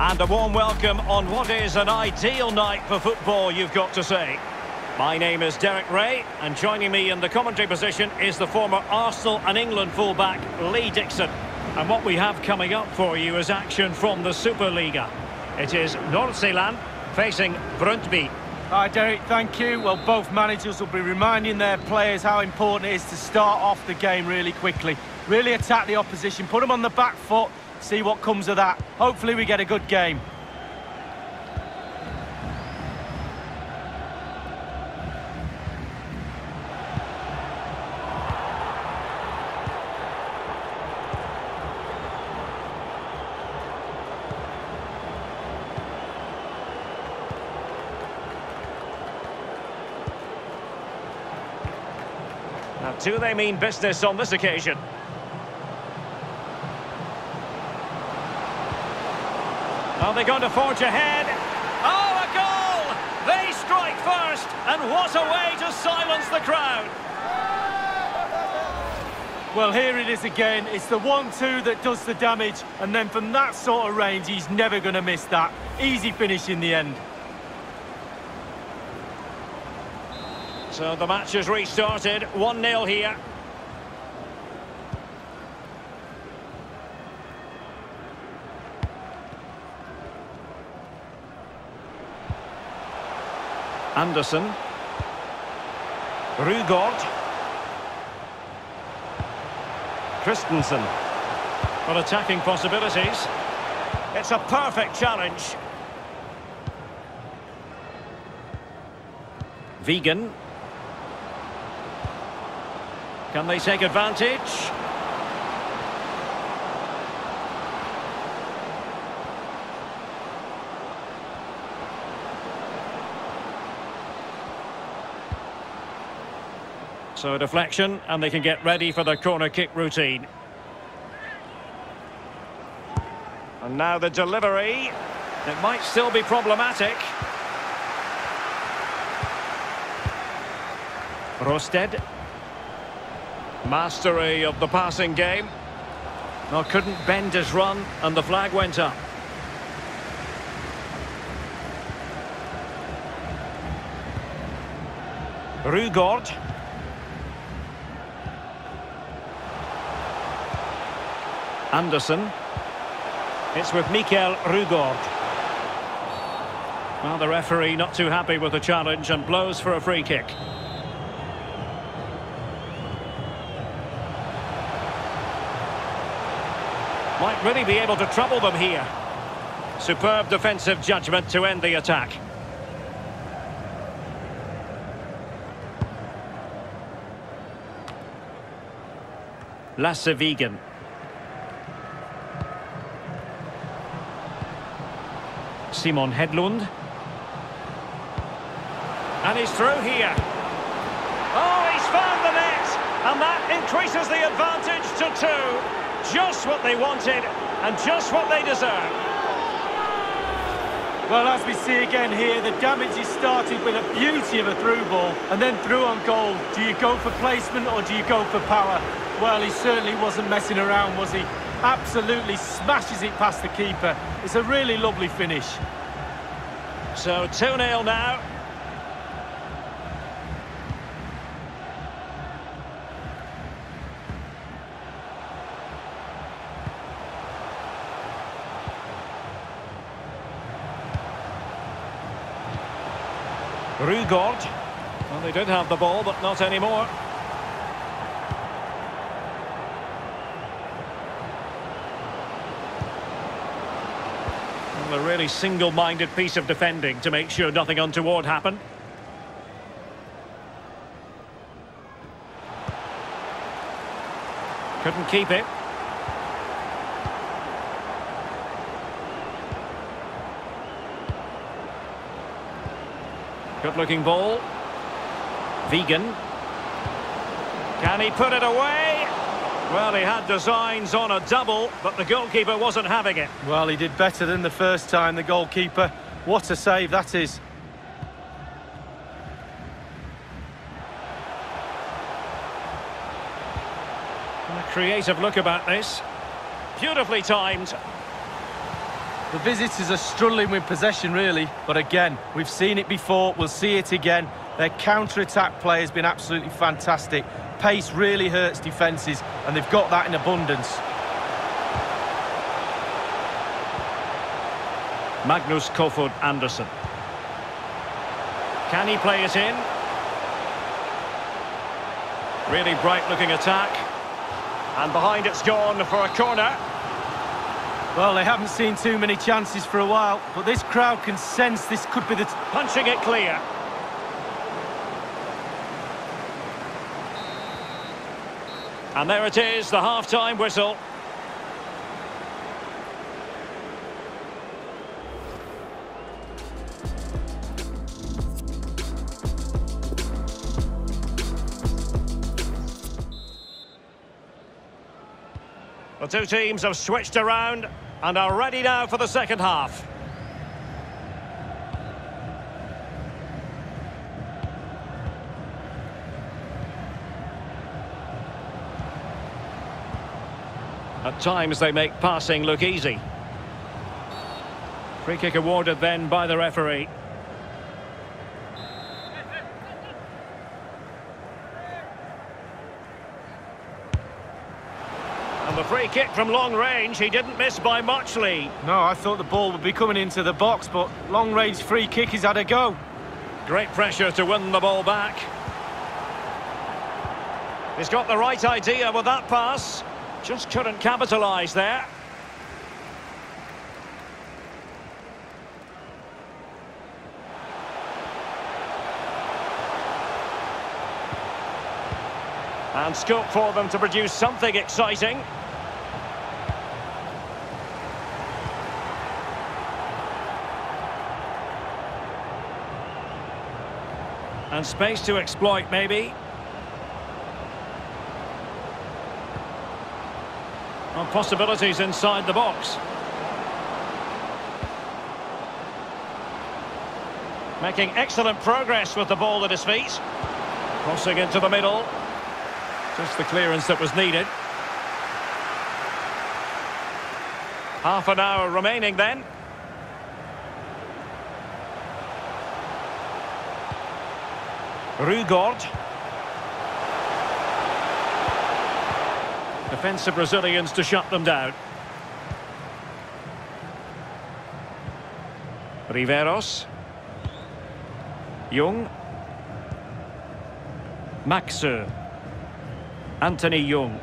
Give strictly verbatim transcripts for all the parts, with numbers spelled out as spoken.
And a warm welcome on what is an ideal night for football, you've got to say. My name is Derek Ray, and joining me in the commentary position is the former Arsenal and England fullback Lee Dixon. And what we have coming up for you is action from the Superliga. It is Nordsjælland facing Brøndby. Hi Derek, thank you. Well, both managers will be reminding their players how important it is to start off the game really quickly. Really attack the opposition, put them on the back foot. See what comes of that. Hopefully we get a good game. Now, do they mean business on this occasion? Are they going to forge ahead? Oh, a goal! They strike first, and what a way to silence the crowd! Well, here it is again. It's the one two that does the damage, and then from that sort of range, he's never going to miss that. Easy finish in the end. So the match has restarted, one nil here. Anderson, Rygaard, Christensen, for attacking possibilities. It's a perfect challenge. Vegan. Can they take advantage? So a deflection, and they can get ready for the corner kick routine. And now the delivery. It might still be problematic. Rosted. Mastery of the passing game. Now couldn't bend his run, and the flag went up. Rygaard. Anderson. It's with Mikkel Rygaard. Well, the referee not too happy with the challenge and blows for a free kick. Might really be able to trouble them here. Superb defensive judgment to end the attack. Lasse Vigen. Simon Hedlund. And he's through here. Oh, he's found the net! And that increases the advantage to two. Just what they wanted, and just what they deserve. Well, as we see again here, the damage is started with a beauty of a through ball, and then through on goal. Do you go for placement, or do you go for power? Well, he certainly wasn't messing around, was he? Absolutely smashes it past the keeper. It's a really lovely finish. So two nil now. Rygaard. Well, they did have the ball, but not anymore. A really single-minded piece of defending to make sure nothing untoward happened. Couldn't keep it. Good-looking ball. Vegan. Can he put it away? Well, he had designs on a double, but the goalkeeper wasn't having it. Well, he did better than the first time, the goalkeeper. What a save that is. A creative look about this. Beautifully timed. The visitors are struggling with possession, really. But again, we've seen it before, we'll see it again. Their counter-attack play has been absolutely fantastic. Pace really hurts defences, and they've got that in abundance. Magnus Kofod-Andersson. Can he play it in? Really bright-looking attack. And behind it's gone for a corner. Well, they haven't seen too many chances for a while, but this crowd can sense this could be the... Punching it clear. And there it is, the half-time whistle. The two teams have switched around and are ready now for the second half. At times they make passing look easy. Free kick awarded then by the referee. The free kick from long range, he didn't miss by much, Lee. No, I thought the ball would be coming into the box, but long range free kick, he's had a go. Great pressure to win the ball back. He's got the right idea with that pass. Just couldn't capitalise there. And scope for them to produce something exciting. And space to exploit, maybe. Well, possibilities inside the box. Making excellent progress with the ball at his feet. Crossing into the middle. Just the clearance that was needed. Half an hour remaining then. Rygaard. Defensive Brazilians to shut them down. Riveros. Young. Maxu. Anthony Young.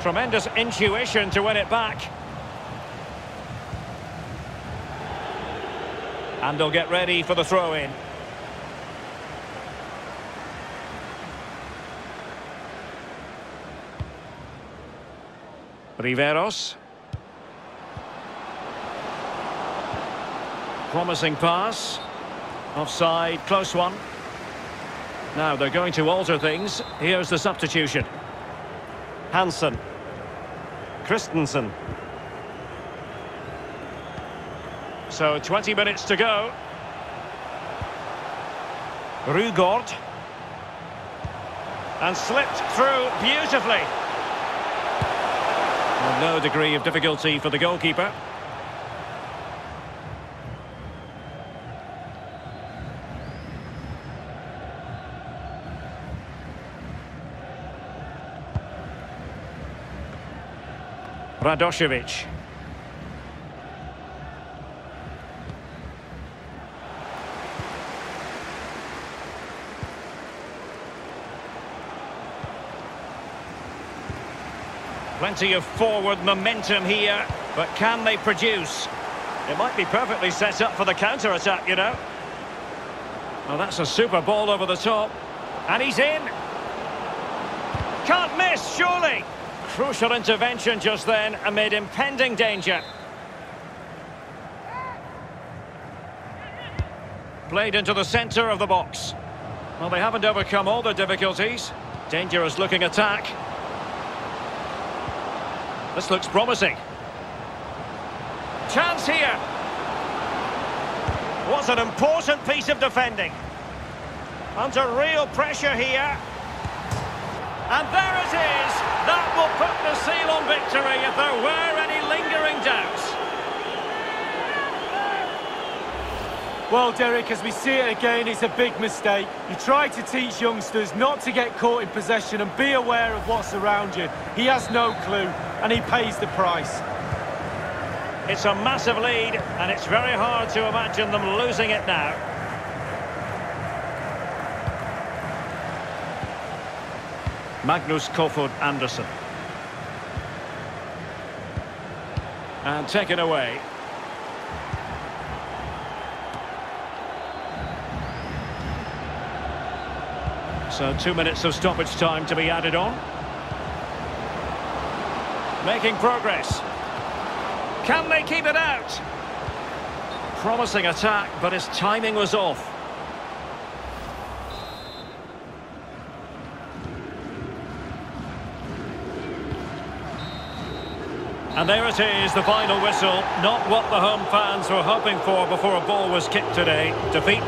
Tremendous intuition to win it back. And they'll get ready for the throw-in. Riveros. Promising pass. Offside, close one. Now they're going to alter things. Here's the substitution. Hansen. Christensen. So twenty minutes to go. Rygaard. And slipped through beautifully. Well, no degree of difficulty for the goalkeeper. Radoshevic. Plenty of forward momentum here, but can they produce? It might be perfectly set up for the counter-attack, you know. Well, that's a super ball over the top. And he's in. Can't miss, surely. Crucial intervention just then amid impending danger. Played into the centre of the box. Well, they haven't overcome all their difficulties. Dangerous looking attack. This looks promising. Chance here. What an important piece of defending. Under real pressure here. And there it is! That will put the seal on victory if there were any lingering Well, Derek, as we see it again, it's a big mistake. You try to teach youngsters not to get caught in possession and be aware of what's around you. He has no clue, and he pays the price. It's a massive lead, and it's very hard to imagine them losing it now. Magnus Kofod-Andersson. And taken away. So two minutes of stoppage time to be added on. Making progress. Can they keep it out? Promising attack, but his timing was off. And there it is, the final whistle. Not what the home fans were hoping for before a ball was kicked today. Defeat.